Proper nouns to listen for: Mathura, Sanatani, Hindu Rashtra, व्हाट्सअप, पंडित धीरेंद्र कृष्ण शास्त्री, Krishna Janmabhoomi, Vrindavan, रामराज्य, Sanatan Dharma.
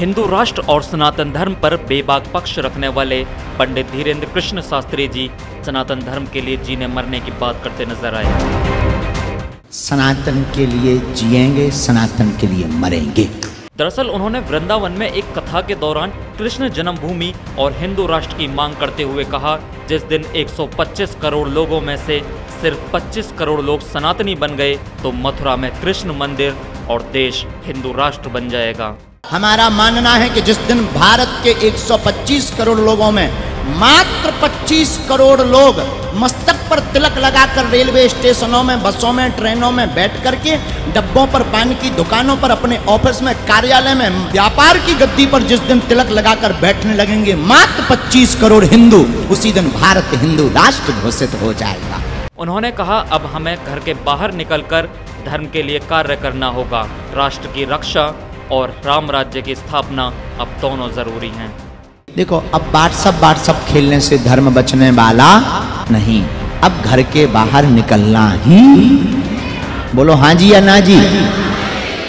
हिंदू राष्ट्र और सनातन धर्म पर बेबाक पक्ष रखने वाले पंडित धीरेन्द्र कृष्ण शास्त्री जी सनातन धर्म के लिए जीने मरने की बात करते नजर आए। सनातन के लिए जिएंगे, सनातन के लिए मरेंगे। दरअसल उन्होंने वृंदावन में एक कथा के दौरान कृष्ण जन्मभूमि और हिंदू राष्ट्र की मांग करते हुए कहा, जिस दिन 125 करोड़ लोगों में से सिर्फ 25 करोड़ लोग सनातनी बन गए तो मथुरा में कृष्ण मंदिर और देश हिंदू राष्ट्र बन जाएगा। हमारा मानना है कि जिस दिन भारत के 125 करोड़ लोगों में मात्र 25 करोड़ लोग मस्तक पर तिलक लगाकर रेलवे स्टेशनों में, बसों में, ट्रेनों में बैठ करके, डब्बों पर, पान की दुकानों पर, अपने ऑफिस में, कार्यालय में, व्यापार की गद्दी पर जिस दिन तिलक लगाकर बैठने लगेंगे मात्र 25 करोड़ हिंदू, उसी दिन भारत हिंदू राष्ट्र घोषित हो जाएगा। उन्होंने कहा, अब हमें घर के बाहर निकलकर धर्म के लिए कार्य करना होगा। राष्ट्र की रक्षा और रामराज्य की स्थापना अब दोनों जरूरी हैं। देखो, अब व्हाट्सअप खेलने से धर्म बचने वाला नहीं। अब घर के बाहर निकलना ही, बोलो हाँ जी या ना जी।